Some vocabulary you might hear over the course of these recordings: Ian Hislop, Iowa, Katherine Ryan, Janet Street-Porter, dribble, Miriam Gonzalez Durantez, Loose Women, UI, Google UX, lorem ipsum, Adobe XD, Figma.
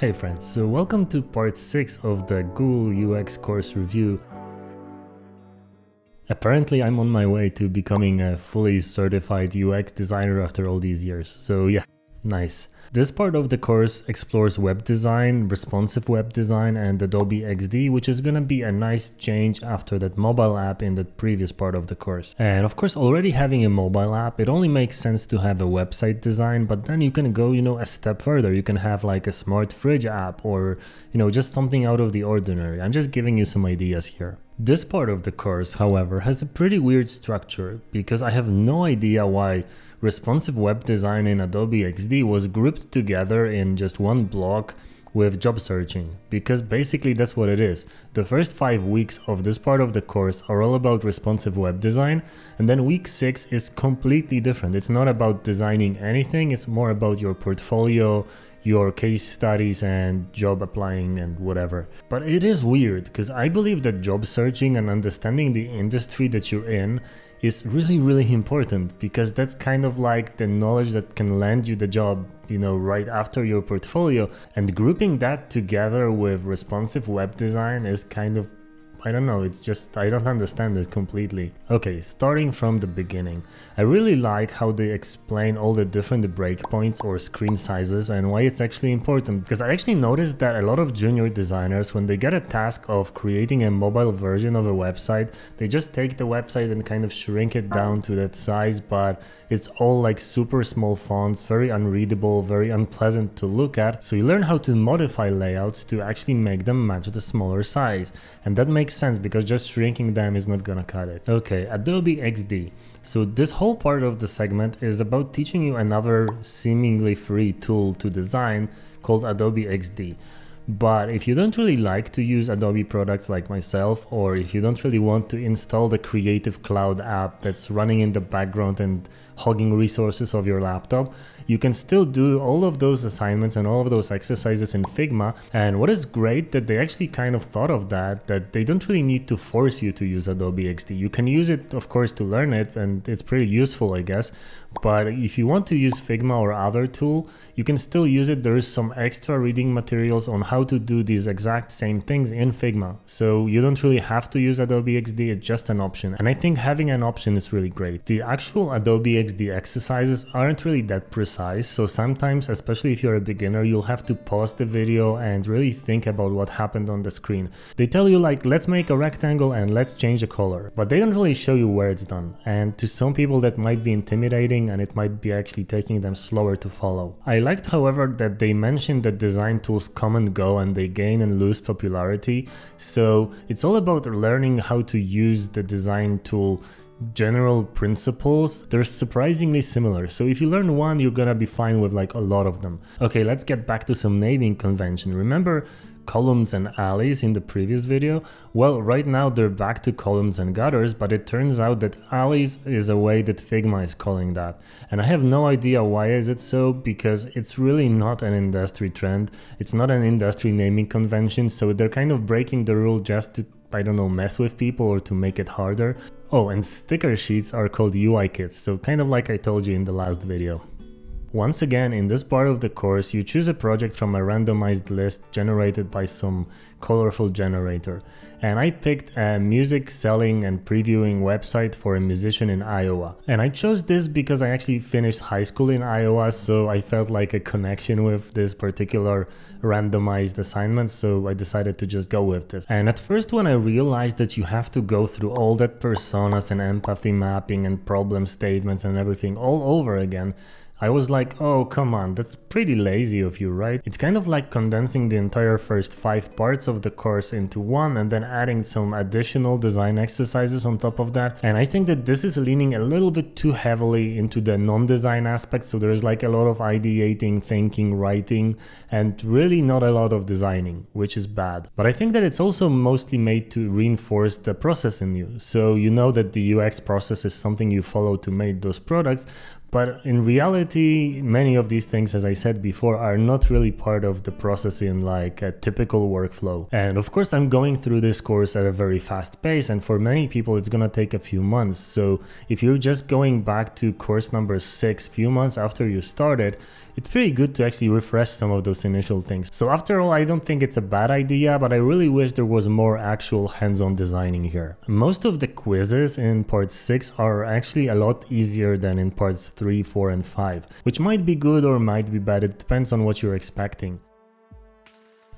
Hey friends, so welcome to part 6 of the Google UX course review. Apparently I'm on my way to becoming a fully certified UX designer after all these years, so yeah, nice. This part of the course explores web design, responsive web design and Adobe XD, which is gonna be a nice change after that mobile app in the previous part of the course. And of course, already having a mobile app, it only makes sense to have a website design, but then you can go, a step further. You can have like a smart fridge app or, just something out of the ordinary. I'm just giving you some ideas here. This part of the course, however, has a pretty weird structure because I have no idea why responsive web design in Adobe XD was grouped together in just one block with job searching, because basically that's what it is. The first 5 weeks of this part of the course are all about responsive web design, and then week 6 is completely different. It's not about designing anything, it's more about your portfolio, your case studies and job applying and whatever. But it is weird because I believe that job searching and understanding the industry that you're in is really important, because that's kind of like the knowledge that can land you the job, right after your portfolio. And grouping that together with responsive web design is kind of, I don't know, it's just, I don't understand this completely. Okay, starting from the beginning. I really like how they explain all the different breakpoints or screen sizes and why it's actually important, because I actually noticed that a lot of junior designers, when they get a task of creating a mobile version of a website, they just take the website and kind of shrink it down to that size, but it's all like super small fonts, very unreadable, very unpleasant to look at. So you learn how to modify layouts to actually make them match the smaller size, and that makes sense because just shrinking them is not gonna cut it. Okay, Adobe XD. So this whole part of the segment is about teaching you another seemingly free tool to design called Adobe XD. But if you don't really like to use Adobe products like myself, or if you don't really want to install the Creative Cloud app that's running in the background and hogging resources of your laptop, you can still do all of those assignments and all of those exercises in Figma. And what is great that they actually kind of thought of that they don't really need to force you to use Adobe XD. You can use it, of course, to learn it, and it's pretty useful, I guess. But if you want to use Figma or other tool, you can still use it. There is some extra reading materials on how to do these exact same things in Figma, so you don't really have to use Adobe XD, it's just an option. And I think having an option is really great. The actual Adobe XD exercises aren't really that precise, so sometimes, especially if you're a beginner, you'll have to pause the video and really think about what happened on the screen. They tell you like, let's make a rectangle and let's change the color, but they don't really show you where it's done, and to some people that might be intimidating and it might be actually taking them slower to follow. I liked, however, that they mentioned that design tools come and go and they gain and lose popularity, so it's all about learning how to use the design tool general principles. They're surprisingly similar, so if you learn one, you're gonna be fine with like a lot of them. Okay, let's get back to some naming convention. Remember columns and alleys in the previous video? Well, right now they're back to columns and gutters, but it turns out that alleys is a way that Figma is calling that. And I have no idea why is it so, because it's really not an industry trend. It's not an industry naming convention, so they're kind of breaking the rule just to, I don't know, mess with people or to make it harder. Oh, and sticker sheets are called UI kits, so kind of like I told you in the last video. Once again, in this part of the course, you choose a project from a randomized list generated by some colorful generator. And I picked a music selling and previewing website for a musician in Iowa. And I chose this because I actually finished high school in Iowa, so I felt like a connection with this particular randomized assignment, so I decided to just go with this. And at first, when I realized that you have to go through all that personas and empathy mapping and problem statements and everything all over again, I was like, oh, come on, that's pretty lazy of you, right? It's kind of like condensing the entire first 5 parts of the course into one and then adding some additional design exercises on top of that. And I think that this is leaning a little bit too heavily into the non-design aspect, so there's like a lot of ideating, thinking, writing, and really not a lot of designing, which is bad. But I think that it's also mostly made to reinforce the process in you. So you know that the UX process is something you follow to make those products, But in reality, many of these things, as I said before, are not really part of the process in like a typical workflow. And of course, I'm going through this course at a very fast pace. And for many people, it's going to take a few months. So if you're just going back to course number 6, few months after you started, it's pretty good to actually refresh some of those initial things. So after all, I don't think it's a bad idea, but I really wish there was more actual hands-on designing here. Most of the quizzes in part 6 are actually a lot easier than in parts 3, 4, and 5, which might be good or might be bad. It depends on what you're expecting.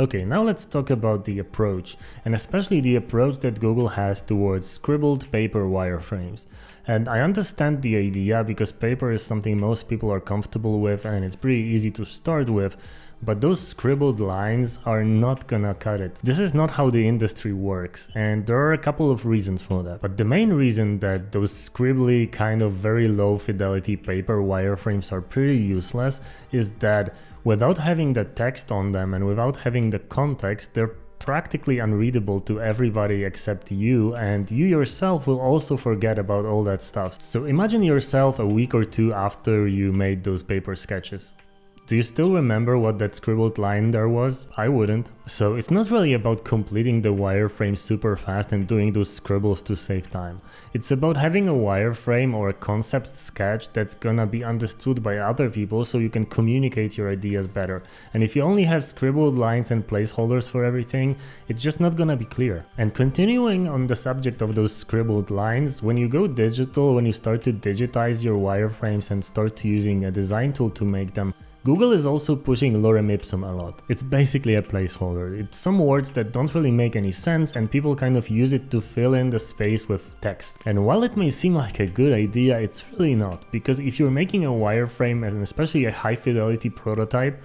Okay, now let's talk about the approach, and especially the approach that Google has towards scribbled paper wireframes. And I understand the idea because paper is something most people are comfortable with and it's pretty easy to start with, but those scribbled lines are not gonna cut it. This is not how the industry works, and there are a couple of reasons for that. But the main reason that those scribbly kind of very low fidelity paper wireframes are pretty useless is that without having the text on them and without having the context, they're practically unreadable to everybody except you, and you yourself will also forget about all that stuff. So imagine yourself a week or two after you made those paper sketches. Do you still remember what that scribbled line there was? I wouldn't. So it's not really about completing the wireframe super fast and doing those scribbles to save time. It's about having a wireframe or a concept sketch that's gonna be understood by other people so you can communicate your ideas better. And if you only have scribbled lines and placeholders for everything, it's just not gonna be clear. And continuing on the subject of those scribbled lines, when you go digital, when you start to digitize your wireframes and start to using a design tool to make them, Google is also pushing lorem ipsum a lot. It's basically a placeholder. It's some words that don't really make any sense, and people kind of use it to fill in the space with text. And while it may seem like a good idea, it's really not, because if you're making a wireframe, and especially a high fidelity prototype,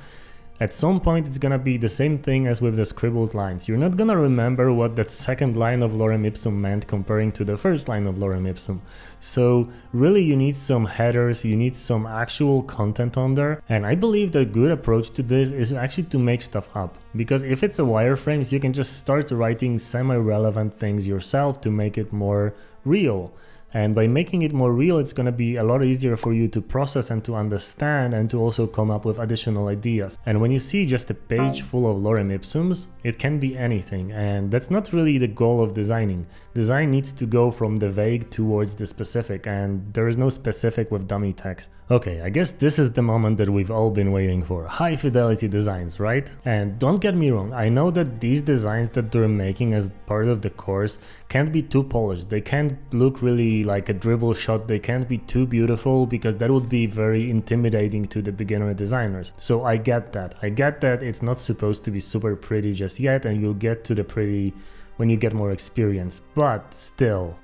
at some point it's gonna be the same thing as with the scribbled lines. You're not gonna remember what that second line of lorem ipsum meant comparing to the first line of lorem ipsum. So really you need some headers, you need some actual content on there, and I believe the good approach to this is actually to make stuff up. Because if it's a wireframe, you can just start writing semi-relevant things yourself to make it more real. And by making it more real, it's going to be a lot easier for you to process and to understand and to also come up with additional ideas. And when you see just a page full of lorem ipsums, it can be anything. And that's not really the goal of designing. Design needs to go from the vague towards the specific, and there is no specific with dummy text. Okay, I guess this is the moment that we've all been waiting for. High fidelity designs, right? And don't get me wrong, I know that these designs that they're making as part of the course can't be too polished. They can't look really like a dribble shot, they can't be too beautiful because that would be very intimidating to the beginner designers. So I get that. I get that it's not supposed to be super pretty just yet, and you'll get to the pretty when you get more experience, but still.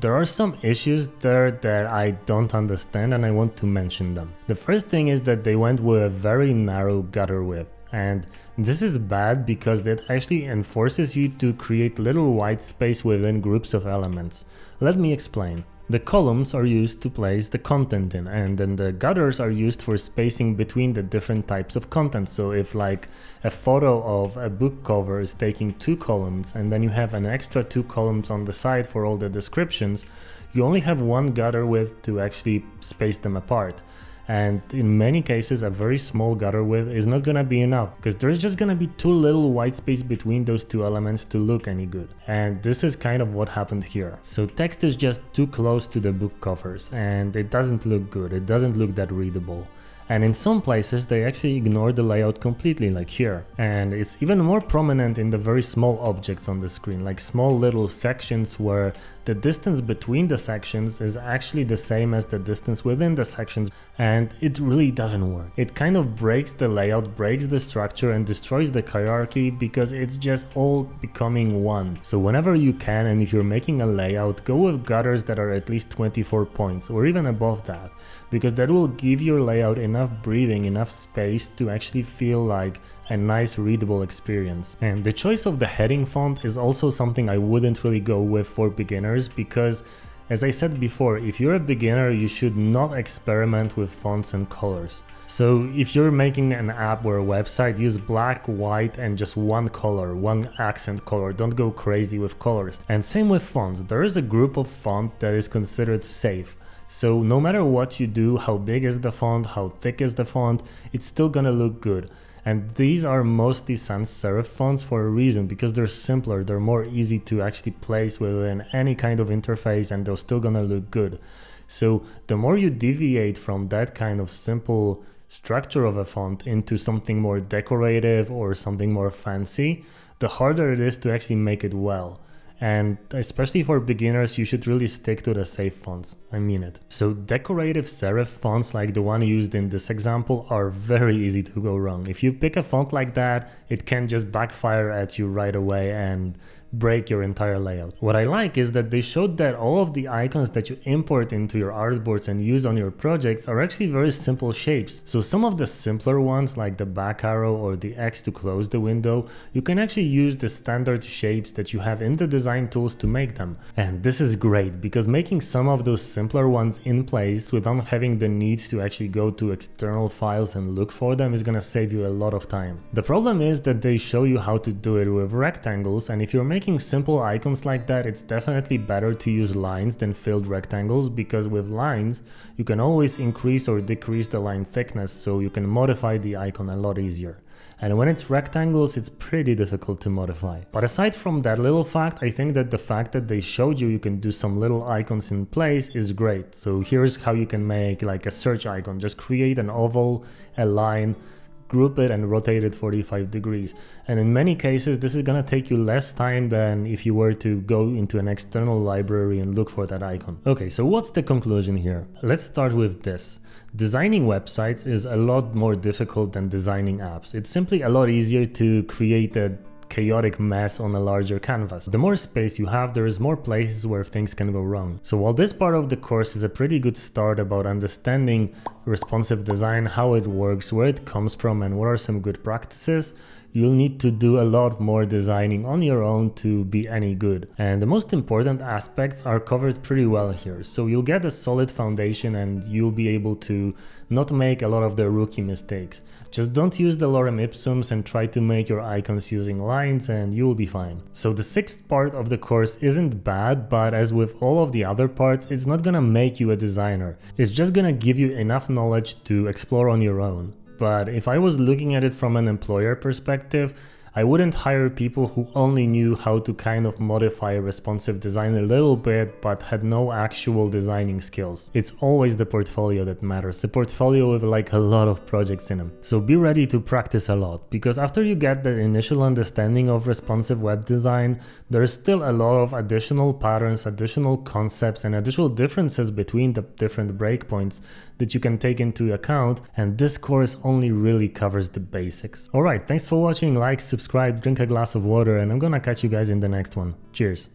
There are some issues there that I don't understand and I want to mention them. The first thing is that they went with a very narrow gutter width. And this is bad because that actually enforces you to create little white space within groups of elements. Let me explain. The columns are used to place the content in, and then the gutters are used for spacing between the different types of content. So if like a photo of a book cover is taking 2 columns and then you have an extra 2 columns on the side for all the descriptions, you only have 1 gutter width to actually space them apart. And in many cases, a very small gutter width is not gonna be enough because there's just gonna be too little white space between those 2 elements to look any good. And this is kind of what happened here. So text is just too close to the book covers and it doesn't look good. It doesn't look that readable. And in some places, they actually ignore the layout completely, like here. And it's even more prominent in the very small objects on the screen, like small little sections where the distance between the sections is actually the same as the distance within the sections. And it really doesn't work. It kind of breaks the layout, breaks the structure, and destroys the hierarchy because it's just all becoming one. So whenever you can, and if you're making a layout, go with gutters that are at least 24 points or even above that, because that will give your layout enough breathing, enough space to actually feel like a nice readable experience. And the choice of the heading font is also something I wouldn't really go with for beginners because, as I said before, if you're a beginner, you should not experiment with fonts and colors. So if you're making an app or a website, use black, white, and just 1 color, 1 accent color. Don't go crazy with colors. And same with fonts. There is a group of fonts that is considered safe. So no matter what you do, how big is the font, how thick is the font, it's still gonna look good. And these are mostly sans serif fonts for a reason, because they're simpler, they're more easy to actually place within any kind of interface, and they're still gonna look good. So the more you deviate from that kind of simple structure of a font into something more decorative or something more fancy, the harder it is to actually make it well. And especially for beginners, you should really stick to the safe fonts. I mean it. So decorative serif fonts like the one used in this example are very easy to go wrong. If you pick a font like that, it can just backfire at you right away and break your entire layout. What I like is that they showed that all of the icons that you import into your artboards and use on your projects are actually very simple shapes. So some of the simpler ones, like the back arrow or the X to close the window, you can actually use the standard shapes that you have in the design tools to make them. And this is great, because making some of those simpler ones in place without having the need to actually go to external files and look for them is gonna save you a lot of time. The problem is that they show you how to do it with rectangles, and if you're making simple icons like that, it's definitely better to use lines than filled rectangles, because with lines you can always increase or decrease the line thickness, so you can modify the icon a lot easier. And when it's rectangles, it's pretty difficult to modify. But aside from that little fact, I think that the fact that they showed you can do some little icons in place is great. So here's how you can make like a search icon. Just create an oval, a line, group it and rotate it 45 degrees. And in many cases, this is gonna take you less time than if you were to go into an external library and look for that icon. Okay, so what's the conclusion here? Let's start with this. Designing websites is a lot more difficult than designing apps. It's simply a lot easier to create a chaotic mess on a larger canvas. The more space you have, there is more places where things can go wrong. So while this part of the course is a pretty good start about understanding responsive design, how it works, where it comes from, and what are some good practices, you'll need to do a lot more designing on your own to be any good. And the most important aspects are covered pretty well here. So you'll get a solid foundation and you'll be able to not make a lot of the rookie mistakes. Just don't use the lorem ipsums and try to make your icons using lines and you'll be fine. So the sixth part of the course isn't bad, but as with all of the other parts, it's not gonna make you a designer. It's just gonna give you enough knowledge to explore on your own. But if I was looking at it from an employer perspective, I wouldn't hire people who only knew how to kind of modify responsive design a little bit, but had no actual designing skills. It's always the portfolio that matters, the portfolio with like a lot of projects in them. So be ready to practice a lot, because after you get that initial understanding of responsive web design, there's still a lot of additional patterns, additional concepts, and additional differences between the different breakpoints that you can take into account, and this course only really covers the basics. Alright, thanks for watching, like, subscribe, drink a glass of water, and I'm gonna catch you guys in the next one. Cheers!